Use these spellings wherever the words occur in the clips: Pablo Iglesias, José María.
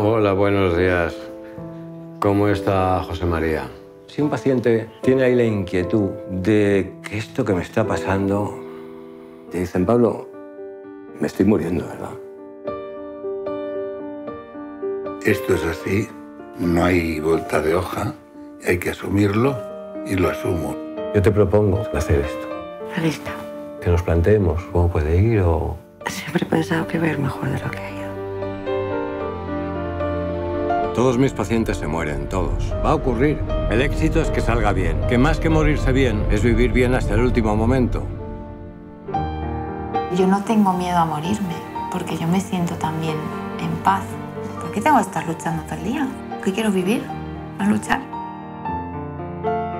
Hola, buenos días. ¿Cómo está José María? Si un paciente tiene ahí la inquietud de que esto que me está pasando, te dicen, Pablo, me estoy muriendo, ¿verdad? Esto es así, no hay vuelta de hoja, hay que asumirlo y lo asumo. Yo te propongo hacer esto. La lista. Que nos planteemos cómo puede ir o... Siempre he pensado que voy a ir mejor de lo que he ido. Todos mis pacientes se mueren, todos. Va a ocurrir. El éxito es que salga bien. Que más que morirse bien, es vivir bien hasta el último momento. Yo no tengo miedo a morirme, porque yo me siento también en paz. ¿Por qué tengo que estar luchando todo el día? ¿Qué quiero vivir? ¿A luchar?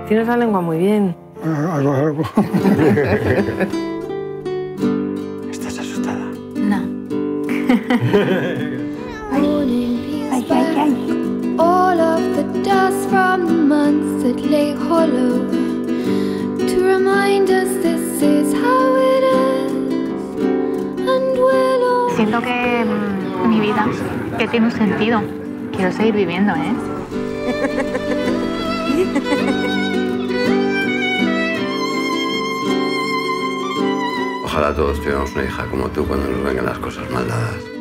Tienes la lengua muy bien. Algo. ¿Estás asustada? No. Ay, ay, ay, ay. All of the dust from the months that lay hollow to remind us this is how it is and we'll all... Siento que mi vida que tiene un sentido. Quiero seguir viviendo, ¿eh? Ojalá todos tuviéramos una hija como tú cuando nos vengan las cosas mal dadas.